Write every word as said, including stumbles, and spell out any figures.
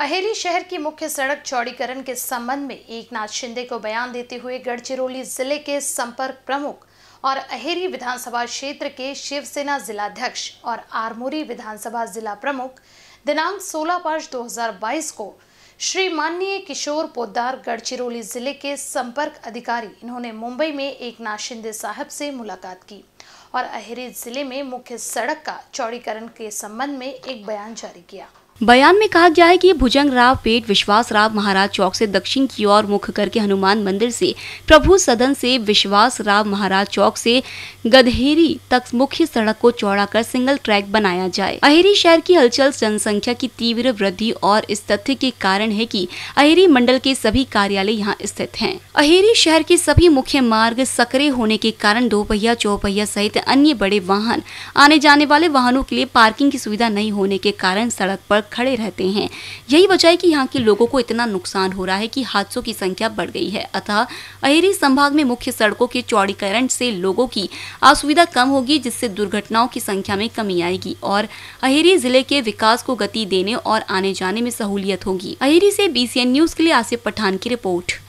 अहेरी शहर की मुख्य सड़क चौड़ीकरण के संबंध में एकनाथ शिंदे को बयान देते हुए गढ़चिरौली जिले के संपर्क प्रमुख और अहेरी विधानसभा क्षेत्र के शिवसेना जिलाध्यक्ष और आरमोरी विधानसभा जिला प्रमुख दिनांक सोलह पाँच दो हज़ार बाईस को श्री माननीय किशोर पोद्दार गढ़चिरौली जिले के संपर्क अधिकारी, इन्होंने मुंबई में एकनाथ शिंदे साहब से मुलाकात की और अहेरी जिले में मुख्य सड़क का चौड़ीकरण के संबंध में एक बयान जारी किया। बयान में कहा गया है कि भुजंग राव पेट, विश्वास राव महाराज चौक से दक्षिण की ओर मुख करके हनुमान मंदिर से प्रभु सदन से विश्वास राव महाराज चौक से गदहेरी तक मुख्य सड़क को चौड़ा कर सिंगल ट्रैक बनाया जाए। अहेरी शहर की हलचल जनसंख्या की तीव्र वृद्धि और इस तथ्य के कारण है कि अहेरी मंडल के सभी कार्यालय यहाँ स्थित है। अहेरी शहर के सभी मुख्य मार्ग सक्रिय होने के कारण दोपहिया, चौपहिया सहित अन्य बड़े वाहन, आने जाने वाले वाहनों के लिए पार्किंग की सुविधा नहीं होने के कारण सड़क पर खड़े रहते हैं। यही वजह है कि यहाँ के लोगों को इतना नुकसान हो रहा है कि हादसों की संख्या बढ़ गई है। अतः अहेरी संभाग में मुख्य सड़कों के चौड़ीकरण से लोगों की असुविधा कम होगी, जिससे दुर्घटनाओं की संख्या में कमी आएगी और अहेरी जिले के विकास को गति देने और आने जाने में सहूलियत होगी। अहेरी से बी सी एन न्यूज के लिए आसिफ पठान की रिपोर्ट।